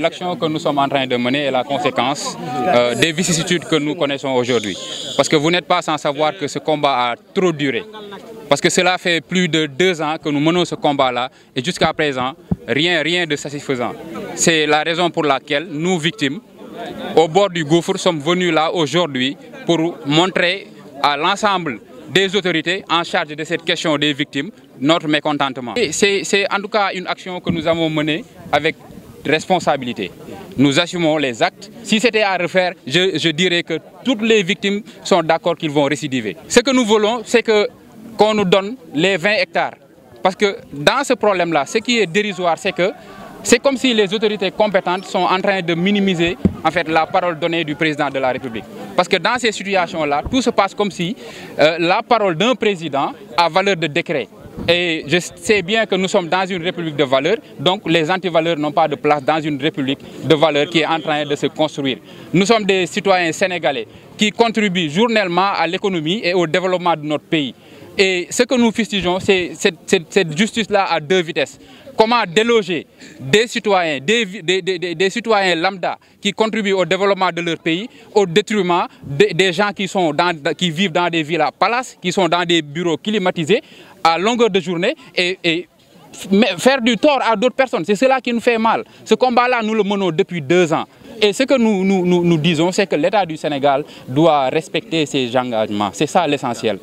L'action que nous sommes en train de mener est la conséquence des vicissitudes que nous connaissons aujourd'hui. Parce que vous n'êtes pas sans savoir que ce combat a trop duré. Parce que cela fait plus de 2 ans que nous menons ce combat-là et jusqu'à présent, rien de satisfaisant. C'est la raison pour laquelle nous, victimes, au bord du gouffre, sommes venus là aujourd'hui pour montrer à l'ensemble des autorités en charge de cette question des victimes notre mécontentement. C'est en tout cas une action que nous avons menée avec responsabilité. Nous assumons les actes. Si c'était à refaire, je dirais que toutes les victimes sont d'accord qu'ils vont récidiver. Ce que nous voulons, c'est qu'on nous donne les 20 hectares. Parce que dans ce problème-là, ce qui est dérisoire, c'est que c'est comme si les autorités compétentes sont en train de minimiser en fait, la parole donnée du président de la République. Parce que dans ces situations-là, tout se passe comme si la parole d'un président a valeur de décret. Et je sais bien que nous sommes dans une république de valeurs, donc les antivaleurs n'ont pas de place dans une république de valeurs qui est en train de se construire. Nous sommes des citoyens sénégalais qui contribuent journellement à l'économie et au développement de notre pays. Et ce que nous fustigeons, c'est cette justice-là à 2 vitesses. Comment déloger des citoyens, des citoyens lambda qui contribuent au développement de leur pays au détriment des gens qui vivent dans des villas palaces, qui sont dans des bureaux climatisés à longueur de journée et faire du tort à d'autres personnes. C'est cela qui nous fait mal. Ce combat-là, nous le menons depuis 2 ans. Et ce que nous disons, c'est que l'État du Sénégal doit respecter ses engagements. C'est ça l'essentiel.